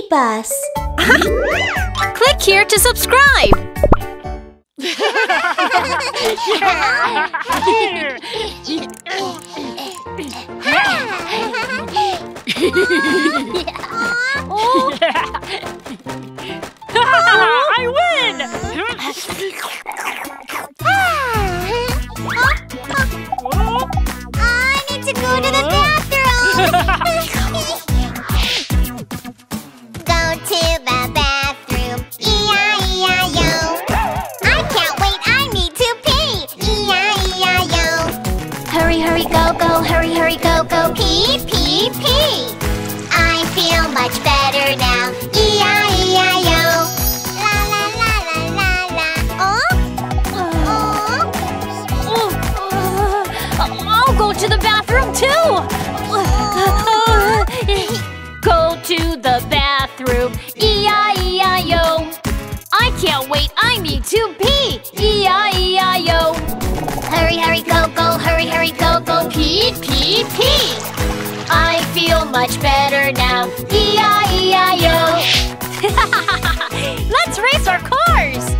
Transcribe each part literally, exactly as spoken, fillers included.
Mini Bus. Click here to subscribe. Oh. I win! I need to go to the bathroom! Go to the bathroom, E I E I O. I can't wait, I need to pee, E I E I O. Hurry, hurry, go, go, hurry, hurry, go, go, pee, pee, pee. I feel much better now, E I E I O. La, la, la, la, la, la. Oh? Oh? Oh. Oh. I'll go to the bathroom too. Go to the bathroom, E I E I O. I can't wait, I need to pee, E I E I O. Hurry, hurry, go, go, hurry, hurry, go, go, pee, pee, pee. I feel much better now, E I E I O. Let's race our cars!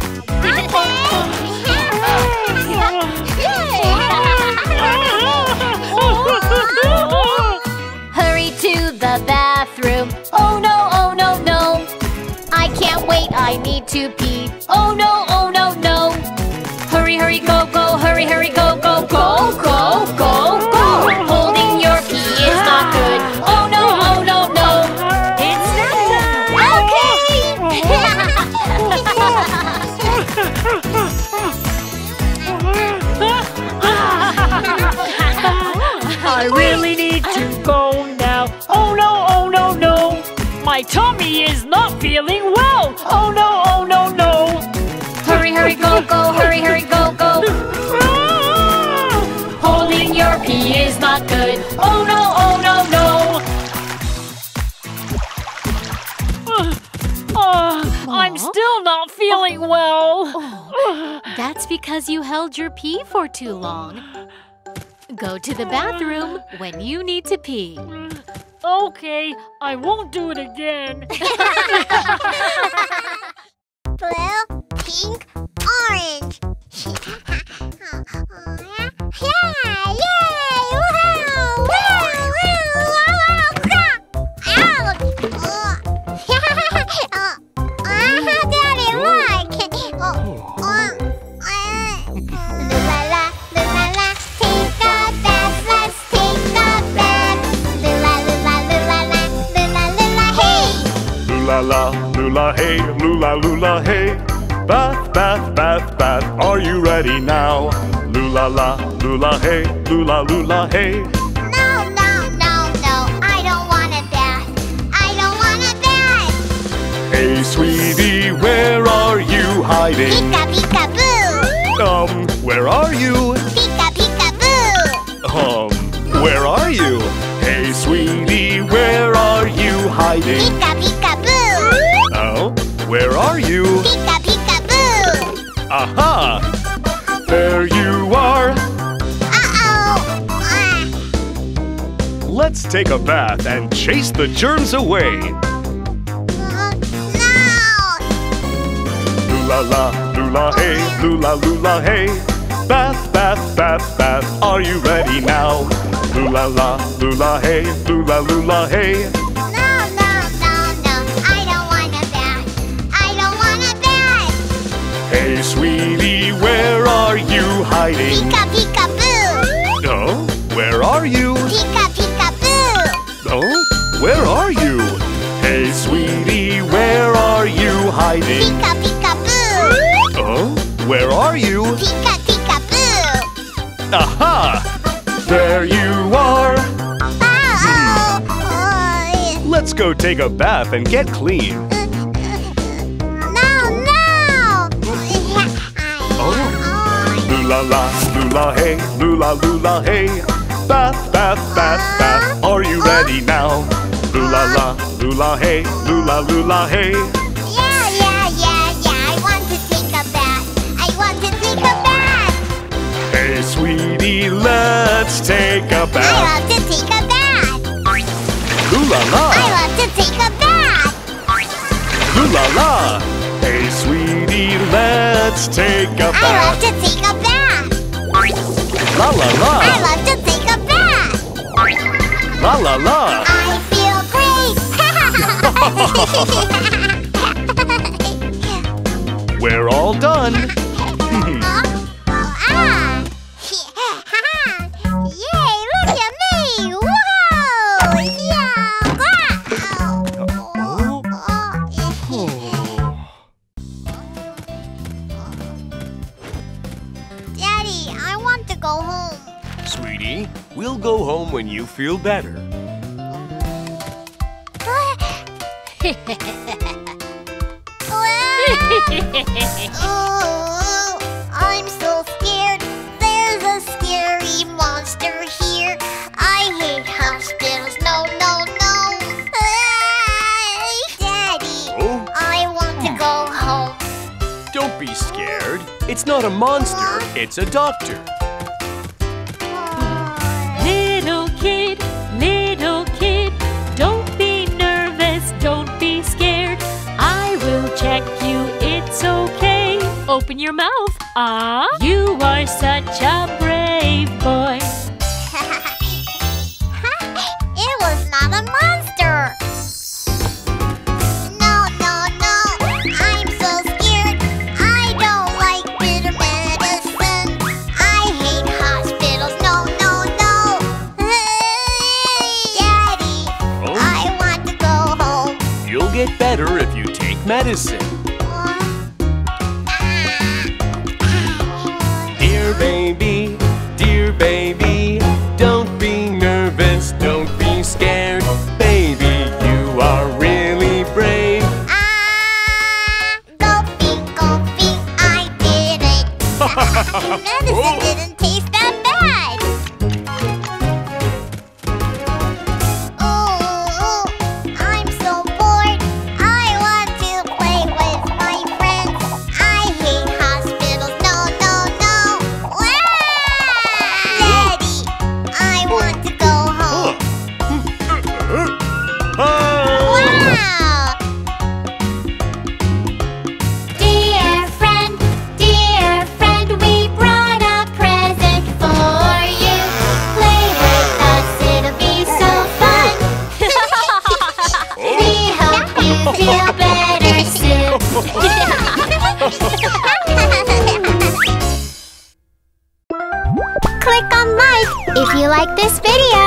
Hurry to the bathroom. Oh no, oh no, no. I can't wait, I need to pee. Oh no, oh no, no. Hurry, hurry, go, go, hurry, hurry, go, go, go, go, go, go. Holding your pee is not good. Oh no, oh no, no. It's not. Okay. I really need to go now. Oh no. My tummy is not feeling well! Oh no, oh no, no! Hurry, hurry, go, go, hurry, hurry, go, go! Holding your pee is not good! Oh no, oh no, no! Uh, I'm still not feeling well! Oh, that's because you held your pee for too long. Go to the bathroom when you need to pee. Okay, I won't do it again. Blue, pink, orange. Yeah, yay! Wow, wow, wow, wow, wow. Ow! Ah, Daddy, look! Oh, oh. Lula, lula, hey, lula, lula, hey. Bath, bath, bath, bath, are you ready now? Lula, la, lula, hey, lula, lula, hey. No, no, no, no, I don't want a bath. I don't want a bath. Hey, sweetie, where are you hiding? Pika, pika, boo. Um, where are you? Pika, pika, boo. Um, where are you? Hey, sweetie, where are you hiding? Pika, pika, boo. Where are you? Pika, pika, boo! Aha! There you are! Uh-oh! Ah. Let's take a bath and chase the germs away! Uh, no! Lula-la, lula-hey, lula-lula-hey. Bath, bath, bath, bath, are you ready now? Lula-la, lula-hey, lula-lula-hey. Hey, sweetie, where are you hiding? Pika, pika, boo! Oh, where are you? Pika, pika, boo! Oh, where are you? Hey, sweetie, where are you hiding? Pika, pika, boo! Oh, where are you? Pika, pika, boo! Aha! There you are! Oh! Let's go take a bath and get clean. Lula, lula, hey, lula, lula, hey. Bath, bath, bath, bath, are you ready now? Lula, la, lula, hey, lula, lula, hey. Yeah, yeah, yeah, yeah, I want to take a bath. I want to take a bath. Hey, sweetie, let's take a bath. I love to take a bath. Lula, la. I love to take a bath. ha! Hey, sweetie, let's take a bath. I love to take a bath. La la la. I love to take a bath. La la la. I feel great. We're all done. Ah! Yay! Look at me! Whoa! Yeah! Wow! Oh. Oh. Daddy, I want to go home. Sweetie, we'll go home when you feel better. Oh, I'm so scared. There's a scary monster here. I hate hospitals. No, no, no. Daddy, oh? I want to go home. Don't be scared. It's not a monster. What? It's a doctor. What? Little kid, little kid, don't be nervous. Don't be scared. I will check you. It's okay. Open your mouth. Ah! You are such a brave boy. It was not a monster. No, no, no. I'm so scared. I don't like bitter medicine. I hate hospitals. No, no, no. Daddy, oh. I want to go home. You'll get better if you take medicine. Dear baby, dear baby, don't be nervous, don't be scared. Baby, you are really brave. Ah, gulpy, gulpy, I did it. Medicine oh. didn't taste that bad. Oh, I'm so bored. I want to play with my friends. I hate hospitals. No, no, no. Feel better soon. Click on like if you like this video.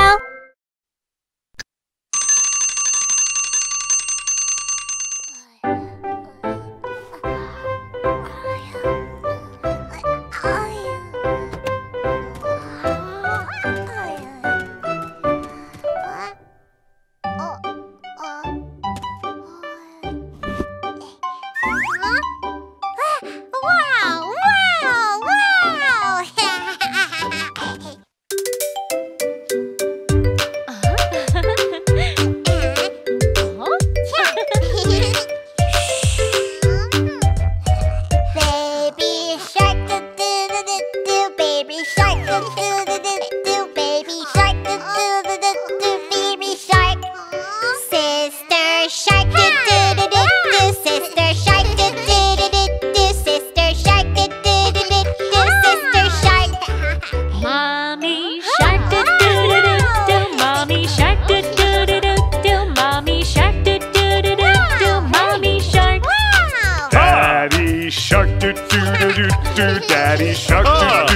Daddy shark,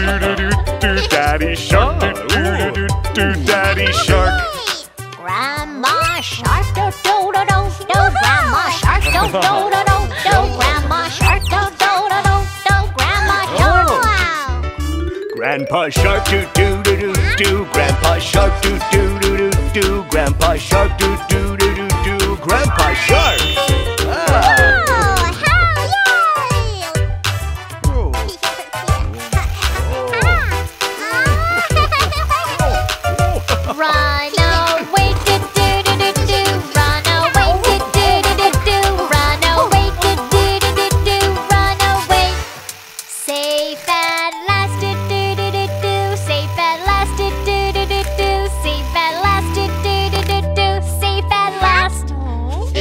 do do do do do. Daddy shark, do do do do do. Daddy shark. Grandma shark, do do do do do. Grandma shark, do do do do do. Grandma shark, do do do do do. Grandma shark. Grandpa shark, do do do do do. Grandpa shark, do do do do do. Grandpa shark, do do do do do. Grandpa shark.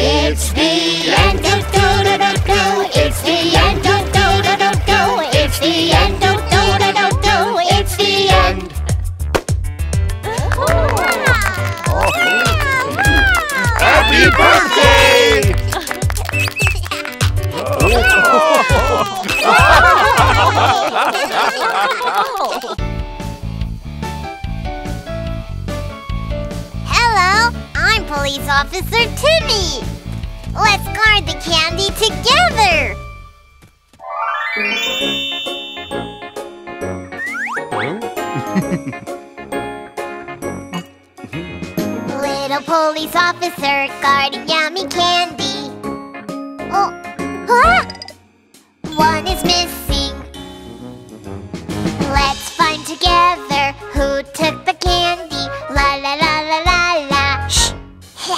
It's the end of doo doo doo Police Officer Timmy! Let's guard the candy together! Little police officer guarding yummy candy. Oh, huh? One is missing. Let's find together who took the candy. La la la la la la. Shh. I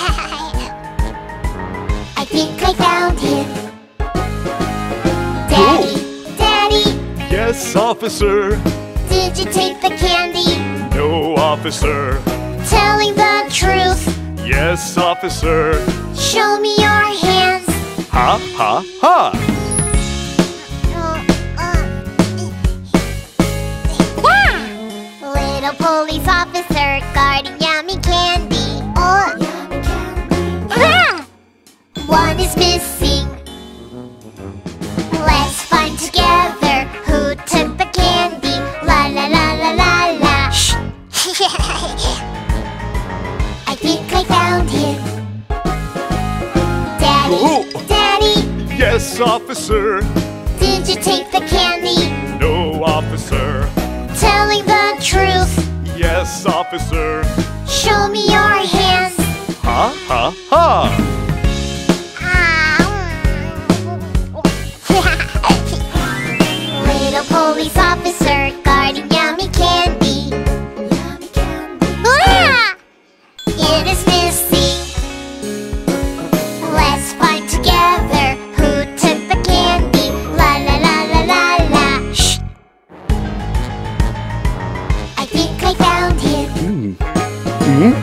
think I found him. Daddy, oh. Daddy. Yes, officer. Did you take the candy? No, officer. Telling the truth? Yes, officer. Show me your hands. Ha, ha, ha. Uh, uh, yeah. Little police officer guarding yummy candy. Oh. Yum, candy. Ah. One is missing. Let's find together who took the candy. La la la la la. Shh. I think I found him. Daddy, oh. Daddy. Yes, officer. Did you take the candy? No, officer. Telling the truth? Yes, officer. Show me your hands. Ha ha ha. Ah. Little police officer. Yummy candy. Yummy candy. Ah! It is missing. Let's find together who took the candy. La la la la la la. Shh. I think I found him. Mm. Mm?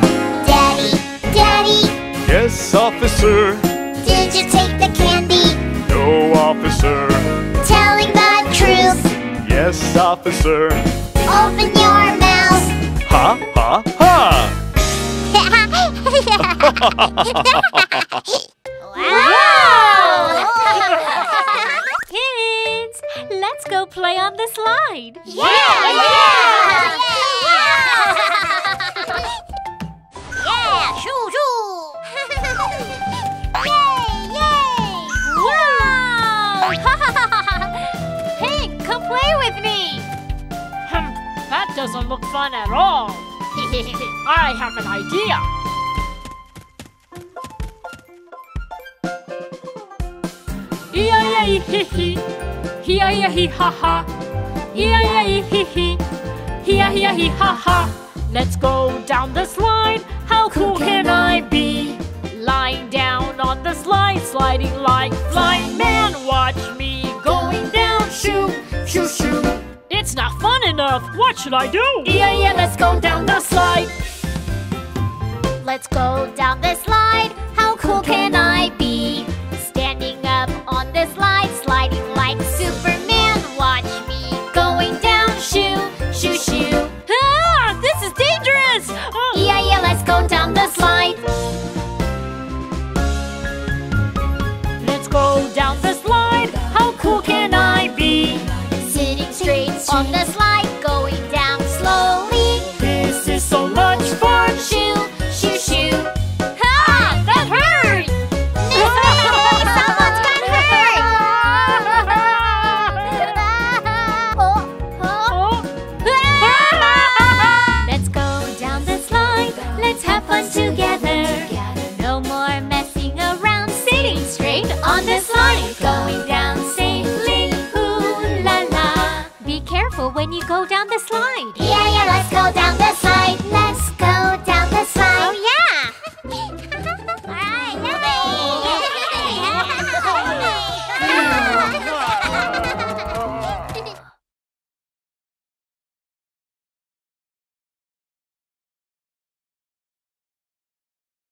Daddy, Daddy. Yes, officer. Did you take the candy? No, officer. Telling the truth. Yes, officer. Open your mouth. Ha, ha, ha. Wow! Kids, let's go play on the slide. Yeah, yeah! Yeah, yeah. Yeah, shoo, shoo! Yay, yay! Wow! Ha, ha, ha, ha! Come play with me! Hmm, that doesn't look fun at all. I have an idea. Ee-ya-ya-ee hee-hee. Hee-ya-ya-hee ha-ha. Ee-ya-ya-ee hee-hee. Hee-ya-ya-hee ha-ha. Let's go down the slide. How cool can I be? Lying down on the slide, sliding like flying man. Watch me going down, shoot. Shoo, shoo. It's not fun enough. What should I do? Yeah, yeah, let's go down the slide. Let's go down the slide. How cool can I be? Standing up on the slide, sliding like Superman. Watch me going down. Shoo, shoo, shoo. Ah, this is dangerous. Oh. Yeah, yeah, let's go down the slide. Let's go down the slide. How cool can I be? On the slide, going down slowly. This is so much fun. Shoo, shoo, shoo. Ha! That hurt! Miss someone's got hurt! Oh, oh. Let's go down the slide. Let's have fun together. No more messing around. Sitting straight on the slide, going down. When you go down the slide.